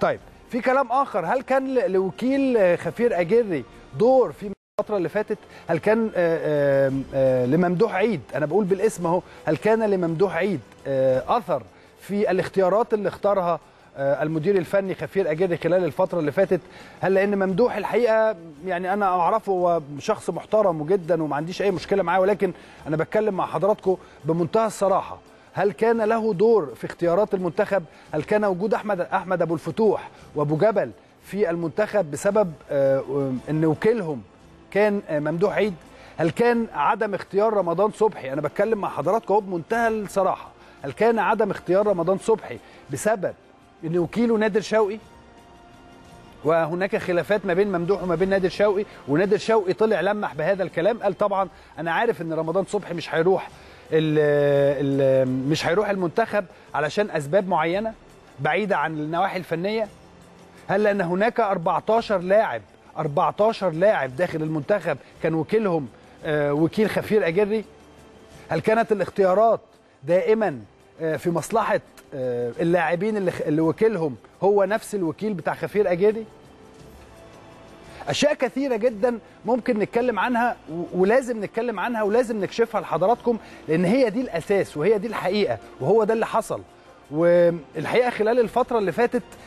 طيب في كلام آخر، هل كان لوكيل خفير أجري دور في الفترة اللي فاتت؟ هل كان لممدوح عيد، أنا بقول بالاسم أهو، هل كان لممدوح عيد أثر في الاختيارات اللي اختارها المدير الفني خفير أجري خلال الفترة اللي فاتت؟ هل لأن ممدوح الحقيقة يعني أنا أعرفه هو شخص محترم جدا وما عنديش أي مشكلة معاه، ولكن أنا بتكلم مع حضراتكم بمنتهى الصراحة، هل كان له دور في اختيارات المنتخب؟ هل كان وجود أحمد ابو الفتوح وابو جبل في المنتخب بسبب ان وكيلهم كان ممدوح عيد؟ هل كان عدم اختيار رمضان صبحي، انا بتكلم مع حضراتكم اهو بمنتهى الصراحه، هل كان عدم اختيار رمضان صبحي بسبب ان وكيله نادر شوقي؟ وهناك خلافات ما بين ممدوح وما بين نادر شوقي، ونادر شوقي طلع لمح بهذا الكلام، قال طبعا انا عارف ان رمضان صبحي مش هيروح المنتخب علشان أسباب معينة بعيدة عن النواحي الفنية. هل لأن هناك 14 لاعب داخل المنتخب كان وكيلهم وكيل خفير أجري؟ هل كانت الاختيارات دائما في مصلحة اللاعبين اللي وكيلهم هو نفس الوكيل بتاع خفير أجري؟ أشياء كثيرة جدا ممكن نتكلم عنها ولازم نتكلم عنها ولازم نكشفها لحضراتكم، لأن هي دي الأساس وهي دي الحقيقة وهو ده اللي حصل. والحقيقة خلال الفترة اللي فاتت